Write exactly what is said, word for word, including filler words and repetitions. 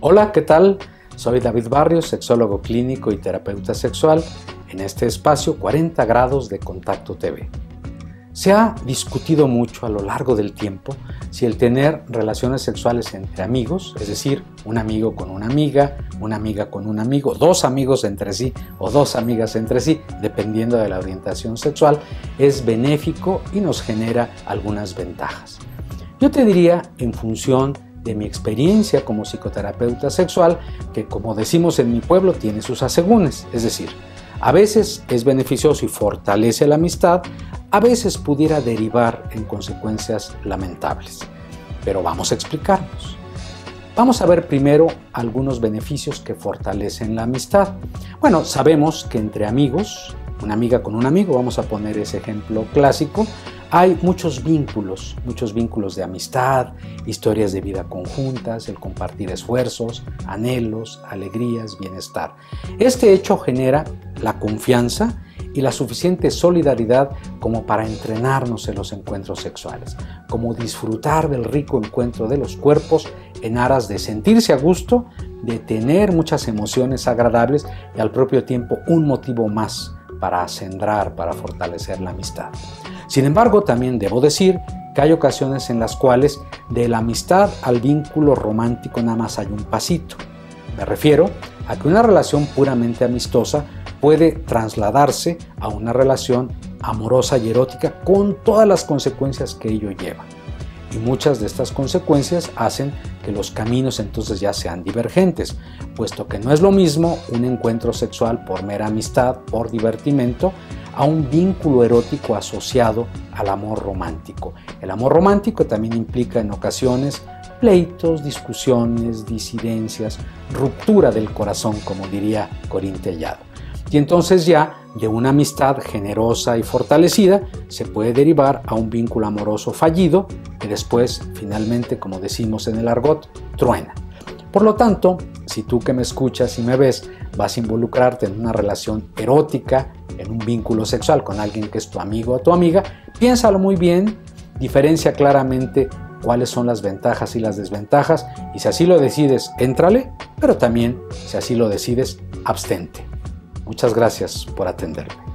Hola, ¿qué tal? Soy David Barrios, sexólogo clínico y terapeuta sexual, en este espacio cuarenta grados de Contacto T V. Se ha discutido mucho a lo largo del tiempo si el tener relaciones sexuales entre amigos, es decir, un amigo con una amiga, una amiga con un amigo, dos amigos entre sí o dos amigas entre sí, dependiendo de la orientación sexual, es benéfico y nos genera algunas ventajas. Yo te diría, en función de mi experiencia como psicoterapeuta sexual, que como decimos en mi pueblo, tiene sus asegúnes, es decir, a veces es beneficioso y fortalece la amistad, a veces pudiera derivar en consecuencias lamentables. Pero vamos a explicarnos. Vamos a ver primero algunos beneficios que fortalecen la amistad. Bueno, sabemos que entre amigos, una amiga con un amigo, vamos a poner ese ejemplo clásico, hay muchos vínculos, muchos vínculos de amistad, historias de vida conjuntas, el compartir esfuerzos, anhelos, alegrías, bienestar. Este hecho genera la confianza y la suficiente solidaridad como para entrenarnos en los encuentros sexuales, como disfrutar del rico encuentro de los cuerpos en aras de sentirse a gusto, de tener muchas emociones agradables y al propio tiempo un motivo más para acendrar, para fortalecer la amistad. Sin embargo, también debo decir que hay ocasiones en las cuales de la amistad al vínculo romántico nada más hay un pasito. Me refiero a que una relación puramente amistosa puede trasladarse a una relación amorosa y erótica con todas las consecuencias que ello lleva. Y muchas de estas consecuencias hacen que los caminos entonces ya sean divergentes, puesto que no es lo mismo un encuentro sexual por mera amistad, por divertimento, a un vínculo erótico asociado al amor romántico. El amor romántico también implica en ocasiones pleitos, discusiones, disidencias, ruptura del corazón, como diría Corín Tellado. Y entonces ya de una amistad generosa y fortalecida se puede derivar a un vínculo amoroso fallido que después finalmente, como decimos en el argot, truena. Por lo tanto, si tú que me escuchas y me ves vas a involucrarte en una relación erótica, en un vínculo sexual con alguien que es tu amigo o tu amiga, piénsalo muy bien, diferencia claramente cuáles son las ventajas y las desventajas y si así lo decides, éntrale, pero también si así lo decides, abstente. Muchas gracias por atenderme.